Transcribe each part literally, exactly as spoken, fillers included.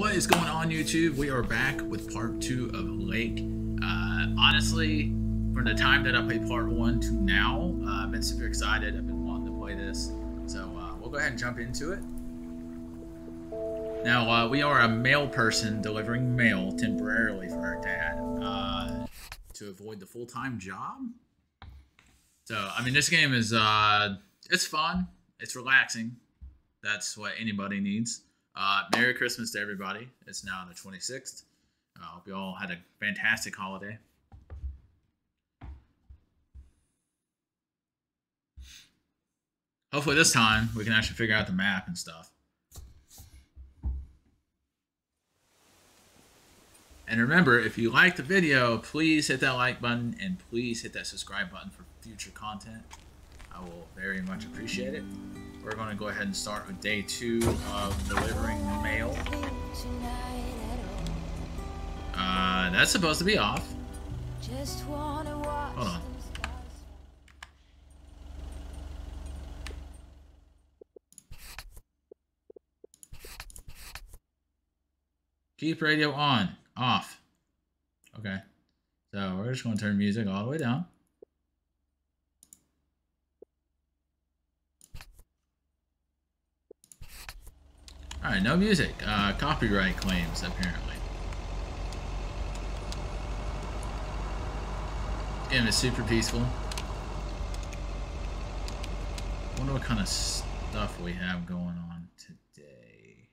What is going on, YouTube? We are back with part two of Lake. Uh, honestly, from the time that I played part one to now, uh, I've been super excited. I've been wanting to play this. So uh, we'll go ahead and jump into it. Now, uh, we are a mail person delivering mail temporarily for our dad uh, to avoid the full-time job. So, I mean, this game is, uh, it's fun. It's relaxing. That's what anybody needs. Uh, Merry Christmas to everybody. It's now the twenty-sixth. I uh, hope you all had a fantastic holiday. Hopefully this time we can actually figure out the map and stuff. And remember, if you like the video, please hit that like button and please hit that subscribe button for future content. I will very much appreciate it. We're going to go ahead and start with day two of delivering mail. Uh, that's supposed to be off. Hold on. Keep radio on. Off. Okay. So we're just going to turn music all the way down. Alright, no music. Uh, copyright claims, apparently. Game is super peaceful. I wonder what kind of stuff we have going on today.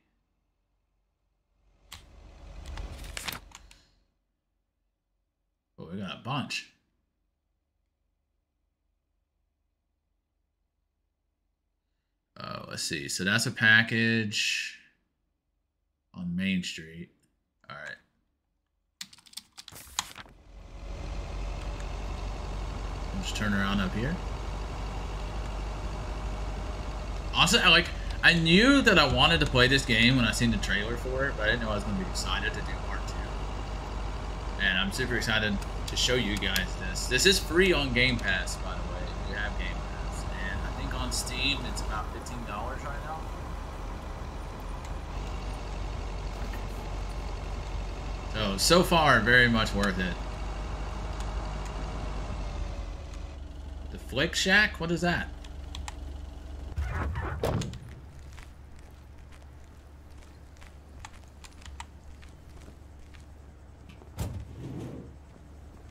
Oh, we got a bunch. Uh, let's see. So that's a package on Main Street. All right. I'll just turn around up here. Also, I like, I knew that I wanted to play this game when I seen the trailer for it, but I didn't know I was going to be excited to do part two. And I'm super excited to show you guys this. This is free on Game Pass, by the way, if you have Game Pass. And I think on Steam, it's about fifteen dollars right now. So, so far, very much worth it. The Flick Shack? What is that? Okay,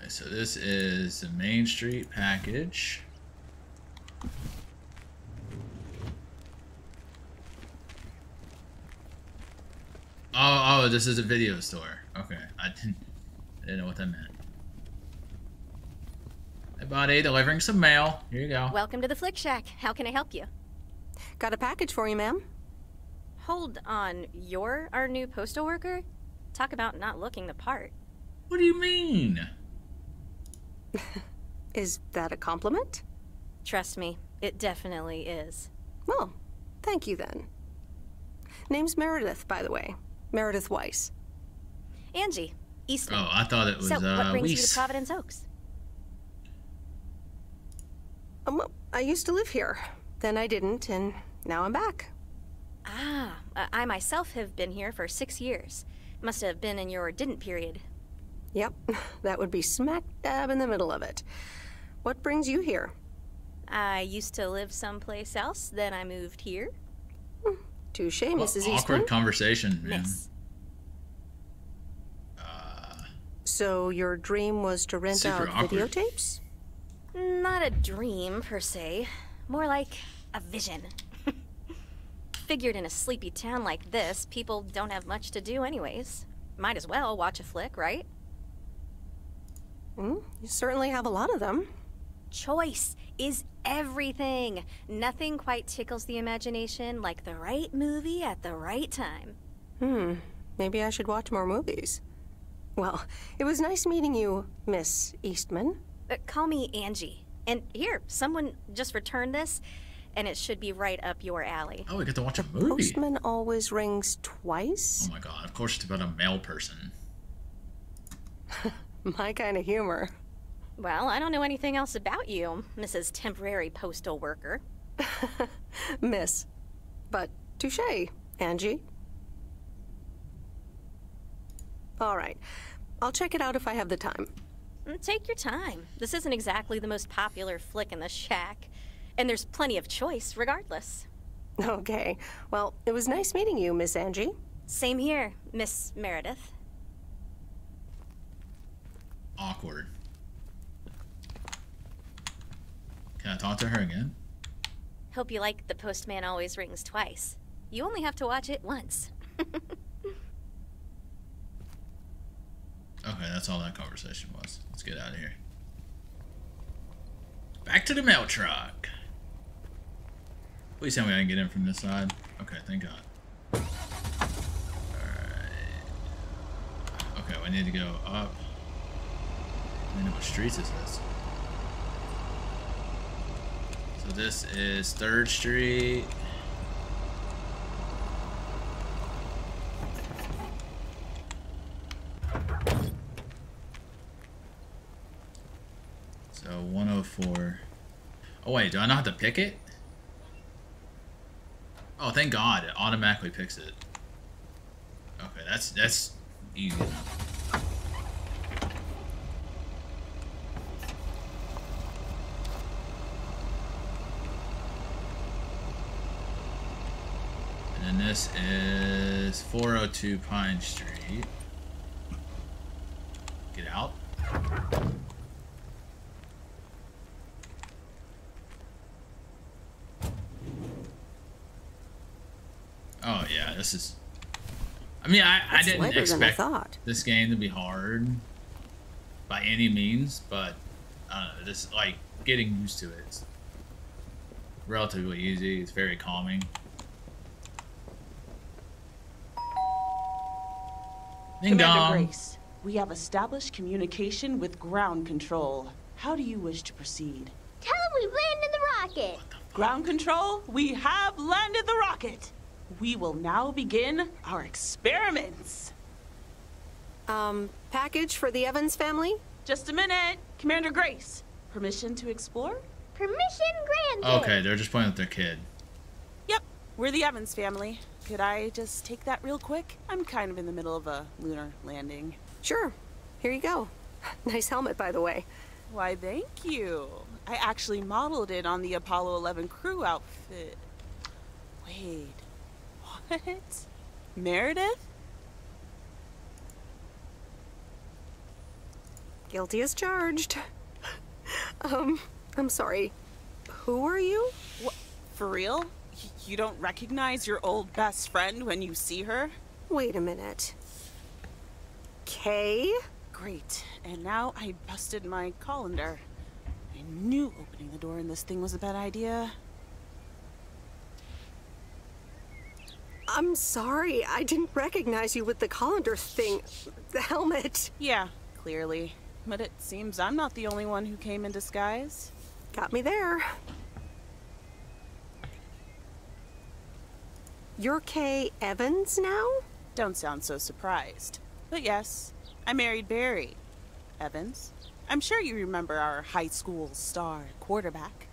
so this is the Main Street package. Oh, oh, this is a video store. Okay, I didn't, I didn't know what that meant. Hey, buddy, delivering some mail. Here you go. Welcome to the Flick Shack. How can I help you? Got a package for you, ma'am. Hold on. You're our new postal worker? Talk about not looking the part. What do you mean? Is that a compliment? Trust me, it definitely is. Well, thank you then. Name's Meredith, by the way. Meredith Weiss. Angie, Eastman. Oh, I thought it was, so, uh, what brings Weiss. You to Providence Oaks? Um, I used to live here. Then I didn't, and now I'm back. Ah, I myself have been here for six years. Must have been in your didn't period. Yep, that would be smack dab in the middle of it. What brings you here? I used to live someplace else, then I moved here. Hmm. Touche, well, Missus Eastman. Awkward conversation, man. Yes. So your dream was to rent out videotapes? Not a dream, per se. More like a vision. Figured in a sleepy town like this, people don't have much to do anyways. Might as well watch a flick, right? Mm, you certainly have a lot of them. Choice is everything. Nothing quite tickles the imagination like the right movie at the right time. Hmm, maybe I should watch more movies. Well, it was nice meeting you, Miss Eastman. Uh, call me Angie. And here, someone just returned this, and it should be right up your alley. Oh, we get to watch a movie. Postman Always Rings Twice? Oh my god, of course it's about a mail person. My kind of humor. Well, I don't know anything else about you, Missus Temporary Postal Worker. Miss. But touche, Angie. All right. I'll check it out if I have the time. Take your time. This isn't exactly the most popular flick in the shack, and there's plenty of choice regardless. Okay. Well, it was nice meeting you, Miss Angie. Same here, Miss Meredith. Awkward. Can I talk to her again? Hope you like The Postman Always Rings Twice. You only have to watch it once. Okay, that's all that conversation was. Let's get out of here. Back to the mail truck. Please tell me I can get in from this side. Okay, thank God. Alright. Okay, we need to go up. I don't know what streets is this. So this is third Street. one oh four. Oh wait, do I not have to pick it? Oh, thank God, it automatically picks it. Okay, that's that's easy enough. And then this is four oh two Pine Street. Get out. Oh yeah, this is. I mean, I, I didn't expect I this game to be hard by any means, but I don't know. This like getting used to it. It's relatively easy. It's very calming. Ding dong. Commander Grace, we have established communication with ground control. How do you wish to proceed? Tell them we've landed the rocket. What the fuck? Ground control, we have landed the rocket. We will now begin our experiments. Um, package for the Evans family? Just a minute. Commander Grace, permission to explore? Permission granted. Okay, they're just playing with their kid. Yep, we're the Evans family. Could I just take that real quick? I'm kind of in the middle of a lunar landing. Sure. Here you go. Nice helmet, by the way. Why, thank you. I actually modeled it on the Apollo eleven crew outfit. Wait. What? Meredith? Guilty as charged. um, I'm sorry. Who are you? What, for real? You don't recognize your old best friend when you see her? Wait a minute. Kay? Great. And now I busted my colander. I knew opening the door in this thing was a bad idea. I'm sorry, I didn't recognize you with the colander thing, the helmet. Yeah, clearly. But it seems I'm not the only one who came in disguise. Got me there. You're Kay Evans now? Don't sound so surprised. But yes, I married Barry Evans. I'm sure you remember our high school star quarterback.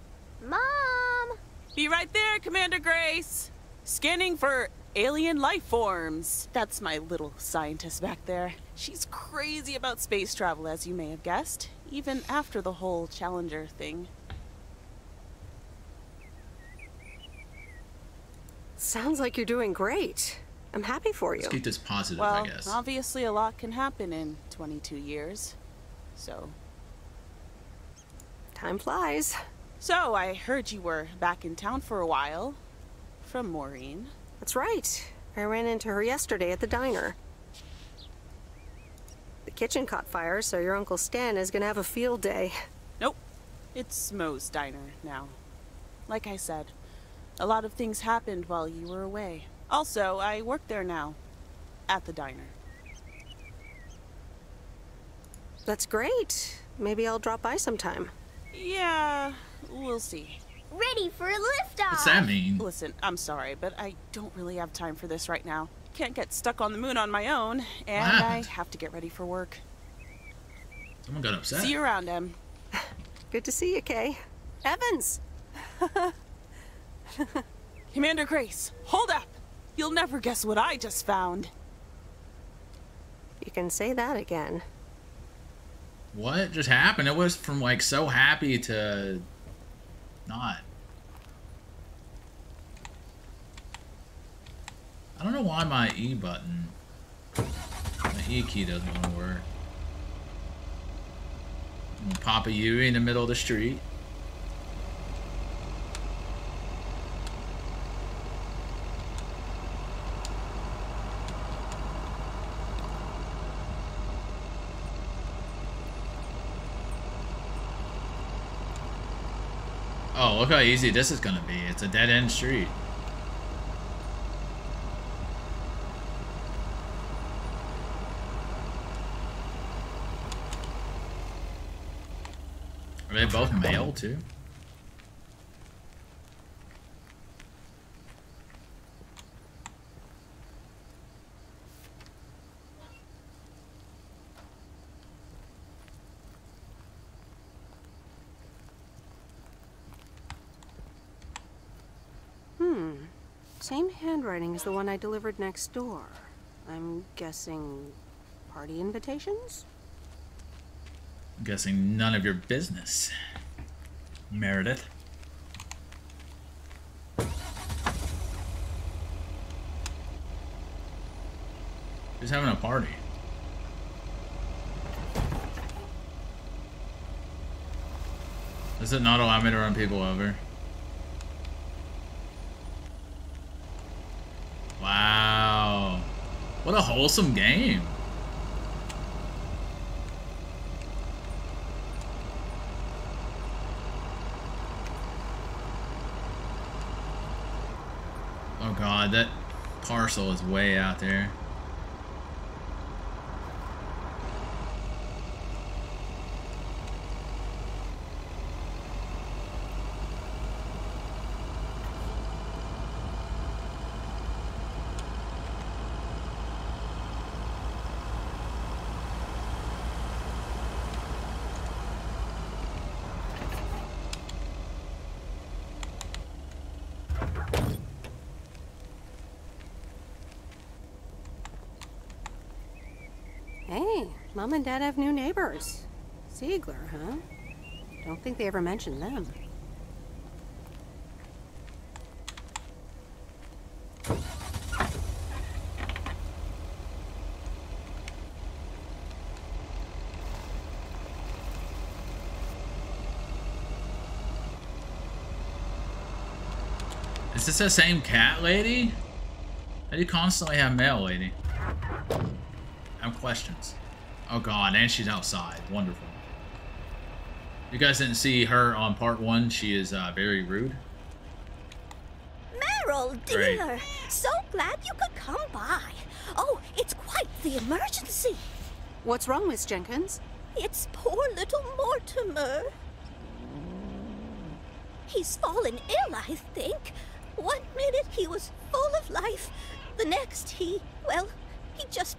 Mom! Be right there, Commander Grace! Scanning for alien life forms. That's my little scientist back there. She's crazy about space travel, as you may have guessed, even after the whole Challenger thing. Sounds like you're doing great. I'm happy for you. Let's keep this positive, well, I guess. Well, obviously a lot can happen in twenty-two years, so. Time flies. So I heard you were back in town for a while. From Maureen. That's right. I ran into her yesterday at the diner. The kitchen caught fire, so your Uncle Stan is gonna have a field day. Nope. It's Moe's Diner now. Like I said, a lot of things happened while you were away. Also, I work there now. At the diner. That's great. Maybe I'll drop by sometime. Yeah, we'll see. Ready for a liftoff! What's that mean? Listen, I'm sorry, but I don't really have time for this right now. Can't get stuck on the moon on my own, and what? I have to get ready for work. Someone got upset. See you around, Em. Good to see you, Kay. Evans! Commander Grace, hold up! You'll never guess what I just found. You can say that again. What just happened? It was from like so happy to not. I don't know why my E button, my E key doesn't want to work. And Papa Yui in the middle of the street. Oh, look how easy this is gonna be. It's a dead-end street. Are they both male, too? Same handwriting as the one I delivered next door. I'm guessing party invitations? I'm guessing none of your business, Meredith. Who's having a party? Does it not allow me to run people over? Wow. What a wholesome game. Oh god, that parcel is way out there. Mom and Dad have new neighbors. Ziegler, huh? Don't think they ever mentioned them. Is this the same cat lady? How do you constantly have male lady? I have questions. Oh god, and she's outside. Wonderful. You guys didn't see her on part one. She is uh, very rude. Meryl, dear! Great. So glad you could come by. Oh, it's quite the emergency. What's wrong, Miss Jenkins? It's poor little Mortimer. He's fallen ill, I think. One minute he was full of life. The next he, well, he just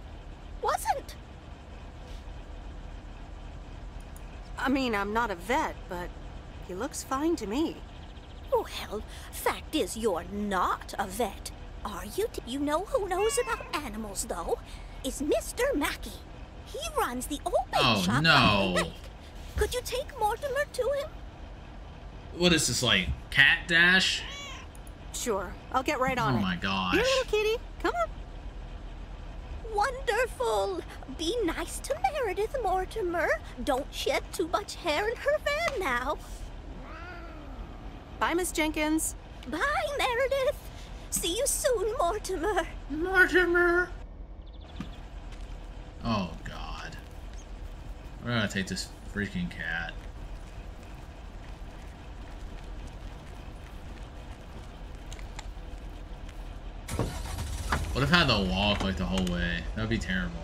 wasn't. I mean, I'm not a vet, but he looks fine to me. Well, fact is, you're not a vet, are you? Do you know who knows about animals, though? It's Mister Mackey. He runs the open oh, shop no. on the lake. Could you take Mortimer to him? What is this, like, cat dash? Sure, I'll get right on oh it. Oh my gosh. Here, little kitty, come on. Wonderful! Be nice to Meredith, Mortimer. Don't shed too much hair in her van now. Bye, Miss Jenkins. Bye, Meredith. See you soon, Mortimer. Mortimer! Oh, God. We're gonna take this freaking cat. What if I had to walk like the whole way? That would be terrible.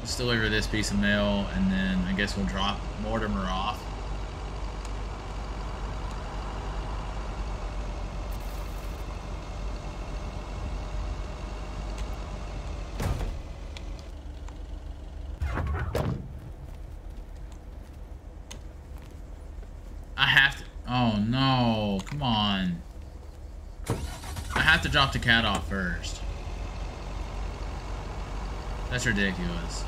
Let's deliver this piece of mail and then I guess we'll drop Mortimer off. I have to. Oh no, come on. I have to drop the cat off first. That's ridiculous.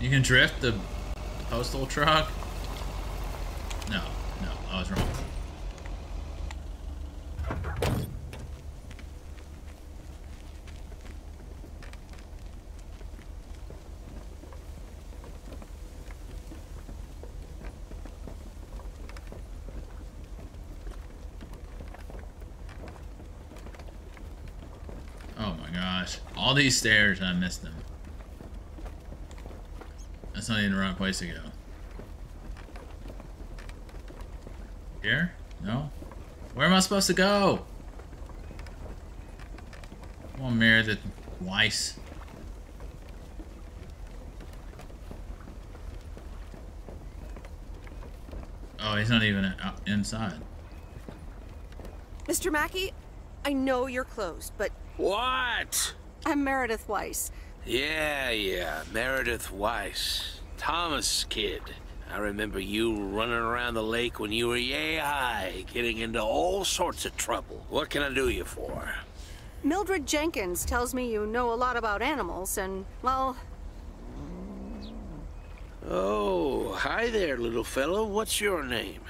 You can drift the postal truck? No, no, I was wrong. Oh my gosh. All these stairs, I missed them. That's not even the wrong place to go. Here? No? Where am I supposed to go? Come on, Meredith Weiss. Oh, he's not even inside. Mister Mackey, I know you're closed, but... What? I'm Meredith Weiss. Yeah, yeah, Meredith Weiss. Thomas kid. I remember you running around the lake when you were yay high, getting into all sorts of trouble. What can I do you for? Mildred Jenkins tells me you know a lot about animals and, well... Oh, hi there, little fellow. What's your name?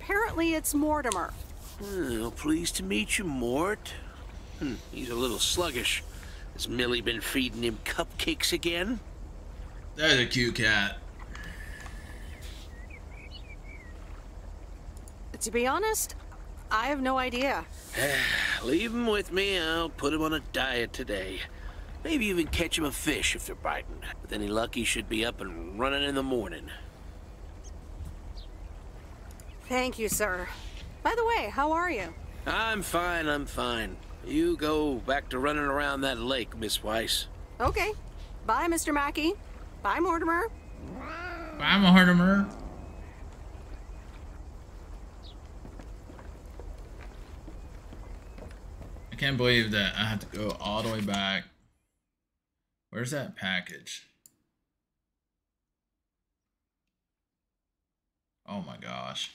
Apparently it's Mortimer. Oh, pleased to meet you, Mort. Hmm, he's a little sluggish. Has Millie been feeding him cupcakes again? That's a cute cat. To be honest, I have no idea. Leave him with me. I'll put him on a diet today. Maybe even catch him a fish if they're biting. With any luck, he should be up and running in the morning. Thank you, sir. By the way, how are you? I'm fine, I'm fine. You go back to running around that lake, Miss Weiss. Okay. Bye, Mister Mackey. Bye, Mortimer. Bye, Mortimer. I can't believe that I have to go all the way back. Where's that package? Oh my gosh.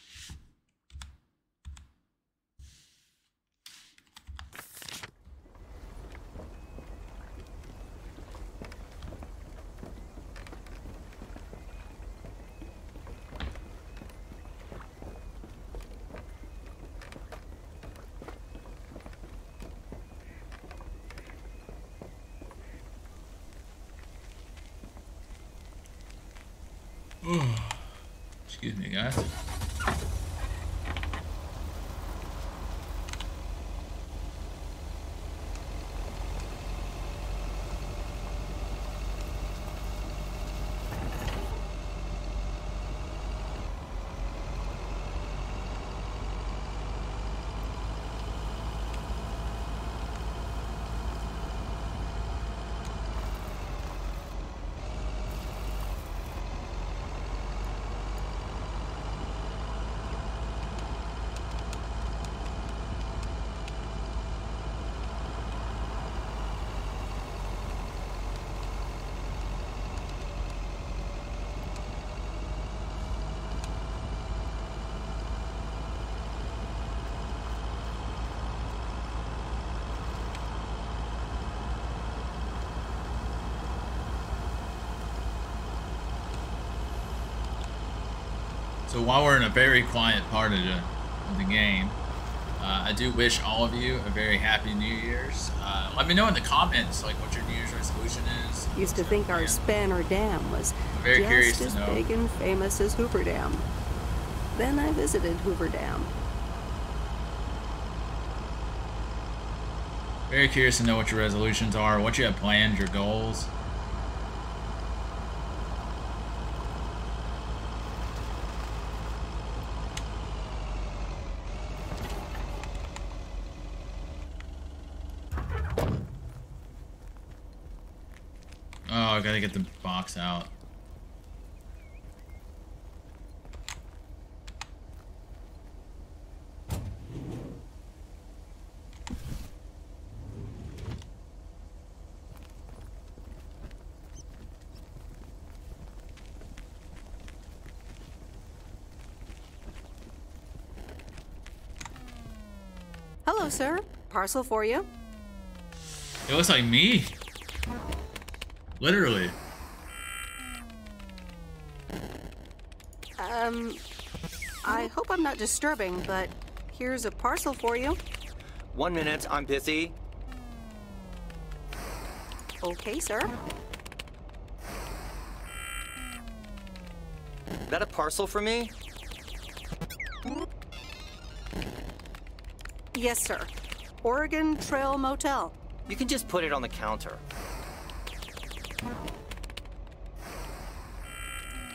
Excuse me, guys. So while we're in a very quiet part of the, of the game, Uh, I do wish all of you a very happy New Year's. Uh, let me know in the comments like what your New Year's resolution is. Used to think our Spanner Dam was very curious to know. Big and famous as Hoover Dam. Then I visited Hoover Dam. Very curious to know what your resolutions are, what you have planned, your goals. Oh, I gotta get the box out. Hello, sir. Parcel for you. It looks like me. Literally. Um, I hope I'm not disturbing, but here's a parcel for you. One minute, I'm busy. Okay, sir. Is that a parcel for me? Yes, sir. Oregon Trail Motel. You can just put it on the counter.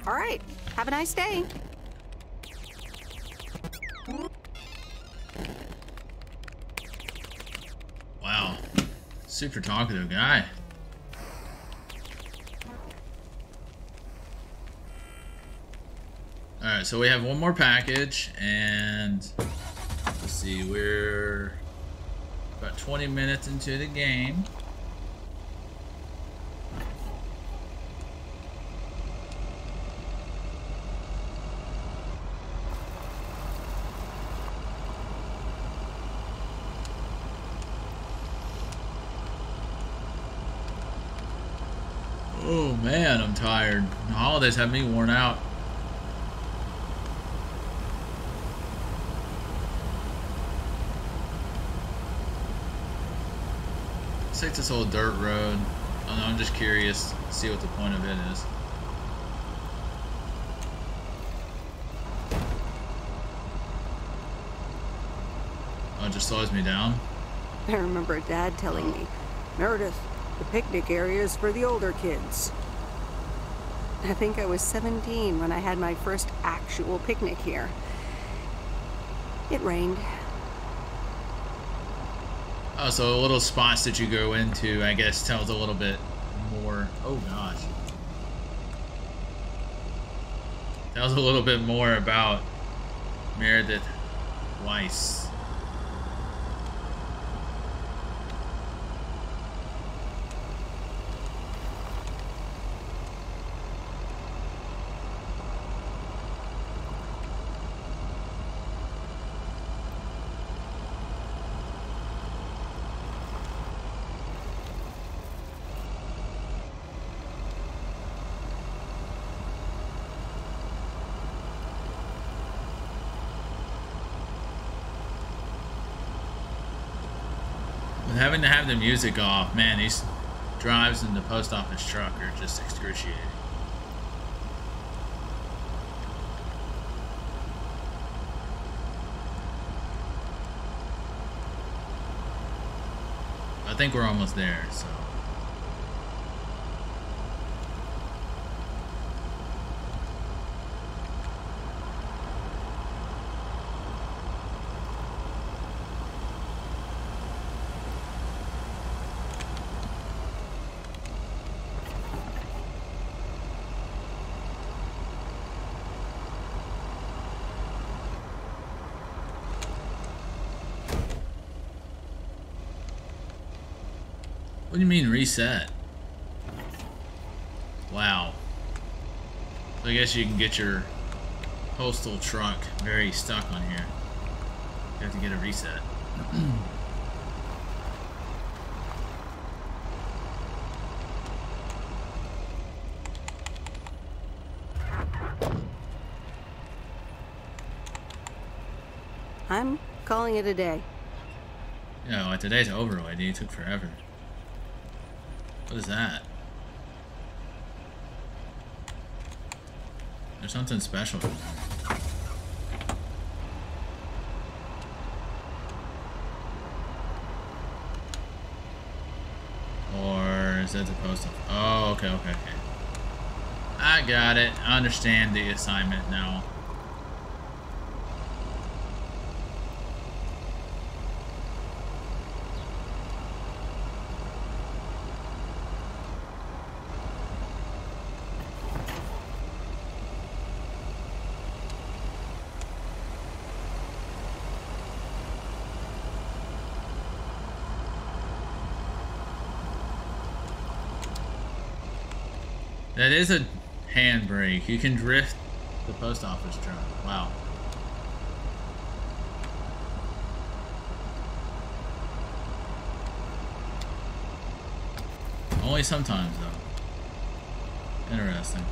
All right. Have a nice day. Wow. Super talkative guy. All right, so we have one more package and let's see, we're about twenty minutes into the game. Man, I'm tired. The holidays have me worn out. Let's take this old dirt road. I don't know, I'm just curious to see what the point of it is. Oh, it just slows me down. I remember Dad telling me, Meredith, the picnic area is for the older kids. I think I was seventeen when I had my first actual picnic here. It rained. Oh, so the little spots that you go into, I guess, tells a little bit more. Oh, gosh. Tells a little bit more about Meredith Weiss. Having to have the music off, man, these drives in the post office truck are just excruciating. I think we're almost there, so. What do you mean reset? Wow. So I guess you can get your postal truck very stuck on here. You have to get a reset. I'm Calling it a day. Yeah, well, today's over already. It took forever. What is that? There's something special. Or is that the post office? Oh, okay, okay, okay. I got it. I understand the assignment now. That is a handbrake. You can drift the post office truck. Wow. Only sometimes, though. Interesting.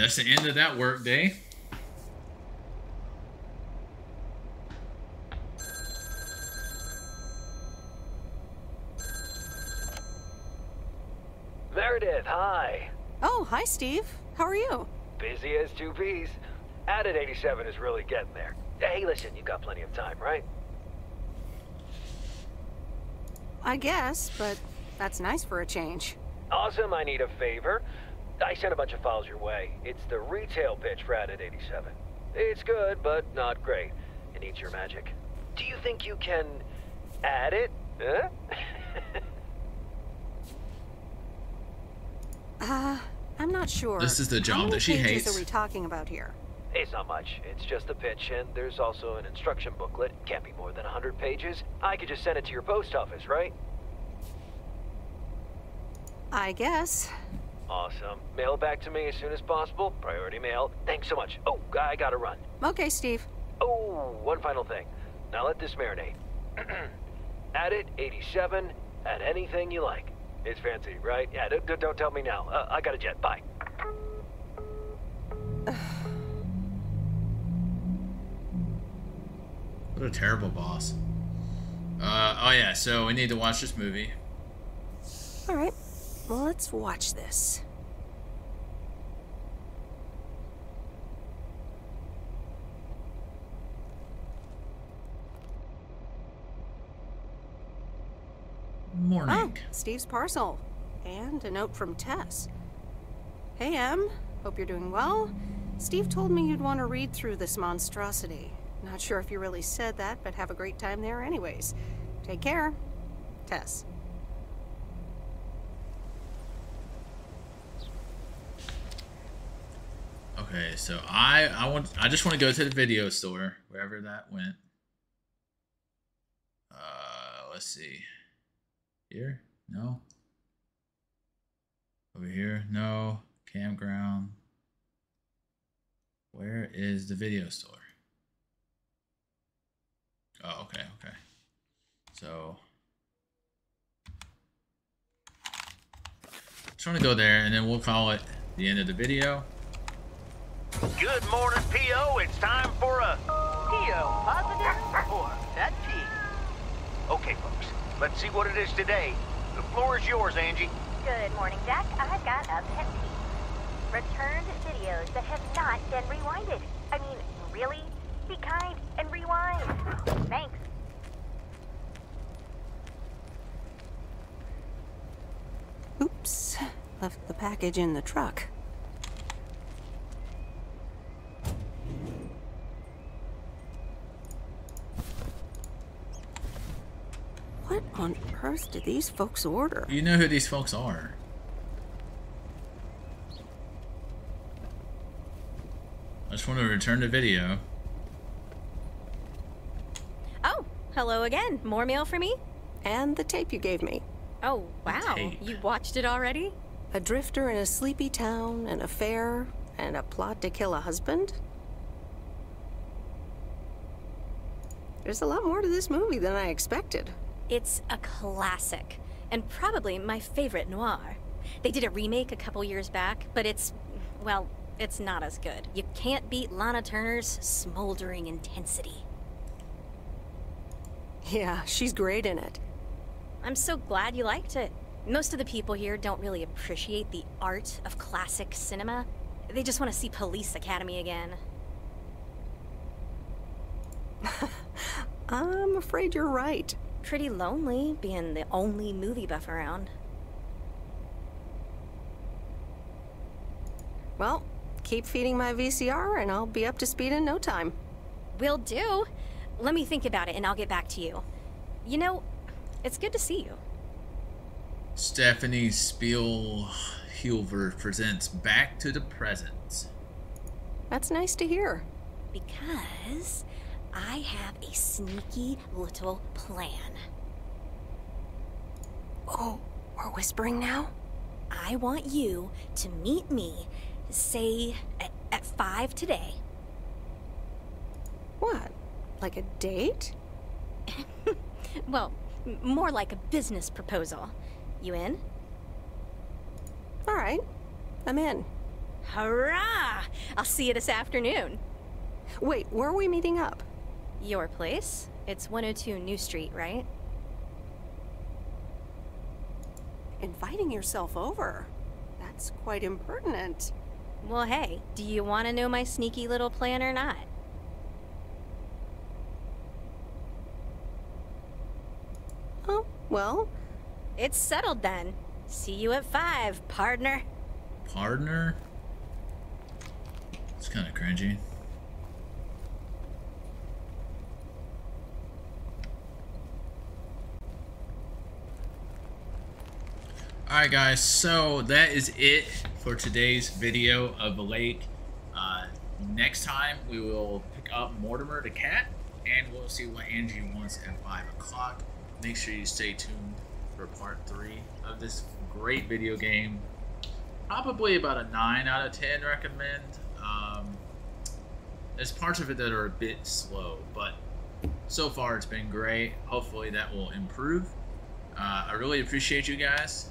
That's the end of that work day. Meredith, hi. Oh, hi, Steve. How are you? Busy as two peas. Addit eighty-seven is really getting there. Hey, listen, you got plenty of time, right? I guess, but that's nice for a change. Awesome, I need a favor. I sent a bunch of files your way. It's the retail pitch for Addit eighty-seven. It's good, but not great. It needs your magic. Do you think you can add it? Huh? uh, I'm not sure. This is the job that she hates. How many pages are we talking about here? It's not much. It's just a pitch, and there's also an instruction booklet. Can't be more than one hundred pages. I could just send it to your post office, right? I guess. Awesome. Mail back to me as soon as possible. Priority mail. Thanks so much. Oh, I gotta run. Okay, Steve. Oh, one final thing. Now let this marinate. Addit eighty-seven and anything you like. It's fancy, right? Yeah, don't, don't tell me now. Uh, I got a jet. Bye. What a terrible boss. Uh, oh yeah, so we need to watch this movie. All right. Well, let's watch this. Morning. Oh, Steve's parcel. And a note from Tess. Hey, Em. Hope you're doing well. Steve told me you'd want to read through this monstrosity. Not sure if you really said that, but have a great time there anyways. Take care. Tess. Okay, so I I want I just want to go to the video store wherever that went. Uh, let's see. Here? No. Over here? No. Campground. Where is the video store? Oh, okay, okay. So just want to go there, and then we'll call it the end of the video. Good morning, P O It's time for a... P O Positive report. That's P. Okay, folks. Let's see what it is today. The floor is yours, Angie. Good morning, Jack. I've got a pet peeve. Returned videos that have not been rewinded. I mean, really? Be kind and rewind. Thanks. Oops. Left the package in the truck. What on earth did these folks order? You know who these folks are. I just want to return the video. Oh, hello again. More mail for me? And the tape you gave me. Oh, wow. You watched it already? A drifter in a sleepy town, an affair, and a plot to kill a husband? There's a lot more to this movie than I expected. It's a classic, and probably my favorite noir. They did a remake a couple years back, but it's, well, it's not as good. You can't beat Lana Turner's smoldering intensity. Yeah, she's great in it. I'm so glad you liked it. Most of the people here don't really appreciate the art of classic cinema. They just want to see Police Academy again. I'm afraid you're right. Pretty lonely, being the only movie buff around. Well, keep feeding my V C R and I'll be up to speed in no time. Will do. Let me think about it and I'll get back to you. You know, it's good to see you. Stephanie Spiel-Hilver presents Back to the Present. That's nice to hear. Because I have a sneaky little plan. Oh, we're whispering now? I want you to meet me, say, at, at five today. What? Like a date? Well, more like a business proposal. You in? All right. I'm in. Hurrah! I'll see you this afternoon. Wait, where are we meeting up? Your place? It's one oh two New Street, right? Inviting yourself over? That's quite impertinent. Well, hey, do you want to know my sneaky little plan or not? Oh, well... It's settled then. See you at five, partner. Partner? It's kind of cringy. Alright guys, so that is it for today's video of the lake. Uh, next time we will pick up Mortimer the cat and we'll see what Angie wants at five o'clock. Make sure you stay tuned for part three of this great video game. Probably about a nine out of ten recommend. Um, there's parts of it that are a bit slow, but so far it's been great. Hopefully that will improve. Uh, I really appreciate you guys.